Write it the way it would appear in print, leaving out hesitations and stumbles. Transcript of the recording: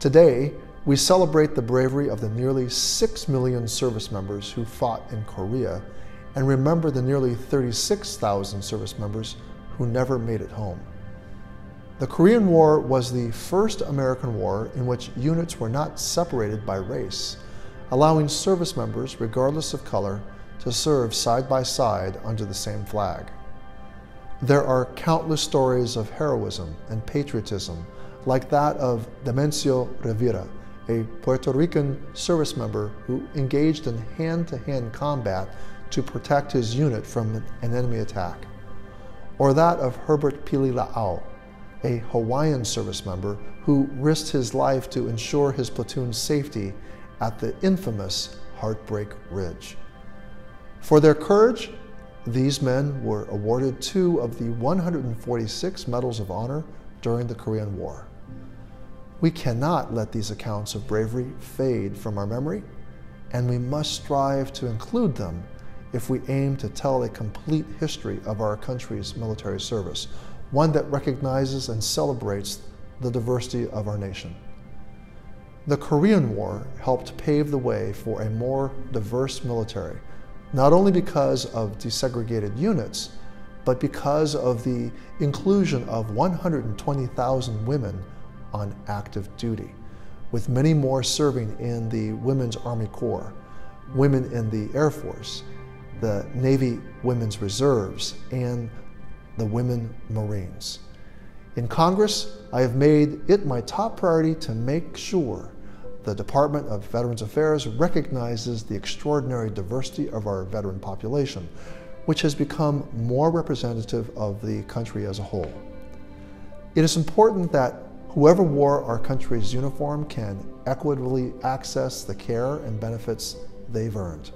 Today, we celebrate the bravery of the nearly 6 million service members who fought in Korea and remember the nearly 36,000 service members who never made it home. The Korean War was the first American war in which units were not separated by race, allowing service members, regardless of color, to serve side by side under the same flag. There are countless stories of heroism and patriotism, like that of Demencio Rivera, a Puerto Rican service member who engaged in hand-to-hand combat to protect his unit from an enemy attack. Or that of Herbert Pilila'au, a Hawaiian service member who risked his life to ensure his platoon's safety at the infamous Heartbreak Ridge. For their courage, these men were awarded 2 of the 146 Medals of Honor during the Korean War. We cannot let these accounts of bravery fade from our memory, and we must strive to include them if we aim to tell a complete history of our country's military service, one that recognizes and celebrates the diversity of our nation. The Korean War helped pave the way for a more diverse military, not only because of desegregated units, but because of the inclusion of 120,000 women on active duty, with many more serving in the Women's Army Corps, women in the Air Force, the Navy Women's Reserves, and the Women Marines. In Congress, I have made it my top priority to make sure the Department of Veterans Affairs recognizes the extraordinary diversity of our veteran population, which has become more representative of the country as a whole. It is important that whoever wore our country's uniform can equitably access the care and benefits they've earned.